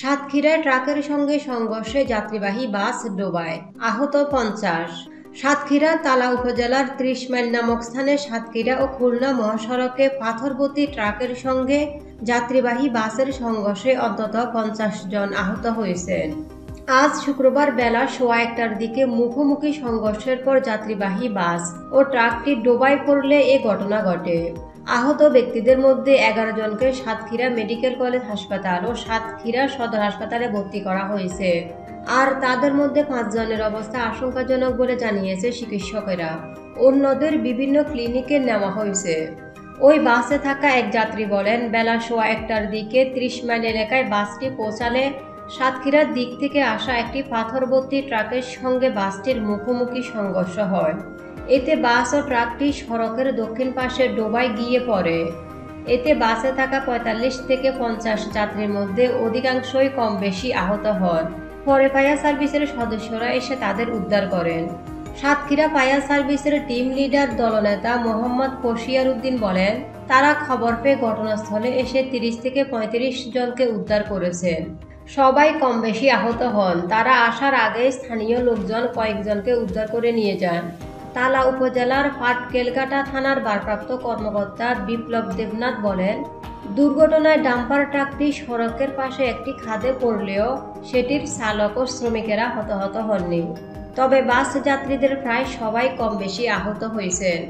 সাতক্ষীরা ট্রাকের সঙ্গে সংঘর্ষে যাত্রীবাহী বাস ডোবায়, আহত 50। সাতক্ষীরা তালা উপজেলার 30 মাইল নামক স্থানে সাতক্ষীরা ও খুলনা মহাসড়কে পাথরবতী ট্রাকের সঙ্গে যাত্রীবাহী বাসের সংঘর্ষে অন্তত 50 জন আহত হয়েছেন। আজ শুক্রবার বেলা 1:15টার দিকে মুখোমুখি সংঘর্ষের পর যাত্রীবাহী বাস ও ট্রাকটি ডোবায় পড়লে এ ঘটনা ঘটে। আহত ব্যক্তিদের মধ্যে 11 জনকে সাতক্ষীরা মেডিকেল কলেজ হাসপাতাল ও সাতক্ষীরা সদর হাসপাতালে ভর্তি করা হয়েছে, আর তাদের মধ্যে 5 জনের অবস্থা আশঙ্কাজনক বলে জানিয়েছে চিকিৎসকেরা। অন্যদের বিভিন্ন ক্লিনিকে নেওয়া হয়েছে। ওই বাসে থাকা এক যাত্রী বলেন, বেলা 1:15টার দিকে 30 মাইল এলাকায় বাসটি পৌঁছালে সাতক্ষীরার দিক থেকে আসা একটি পাথরবর্তী ট্রাকের সঙ্গে বাসটির মুখোমুখি সংঘর্ষ হয়। এতে বাস ও ট্রাকটি সড়কের দক্ষিণ পাশে ডোবায় গিয়ে পড়ে। এতে বাসে থাকা 45 থেকে 50 যাত্রীর মধ্যে অধিকাংশই কম বেশি আহত হন। পরে ফায়ার সার্ভিসের সদস্যরা এসে তাদের উদ্ধার করেন। সাতক্ষীরা ফায়ার সার্ভিসের টিম লিডার দলনেতা মোহাম্মদ পশিয়ার উদ্দিন বলেন, তারা খবর পেয়ে ঘটনাস্থলে এসে 30 থেকে 35 জনকে উদ্ধার করেছেন। সবাই কম বেশি আহত হন। তারা আসার আগে স্থানীয় লোকজন কয়েকজনকে উদ্ধার করে নিয়ে যান। তালা উপজেলার পাটকেলকাটা থানার ভারপ্রাপ্ত কর্মকর্তা বিপ্লব দেবনাথ বলেন, দুর্ঘটনায় ডাম্পার ট্রাকটি সড়কের পাশে একটি খাদে পড়লেও সেটির চালক ও শ্রমিকেরা হতাহত হননি। তবে বাস যাত্রীদের প্রায় সবাই কম বেশি আহত হয়েছেন।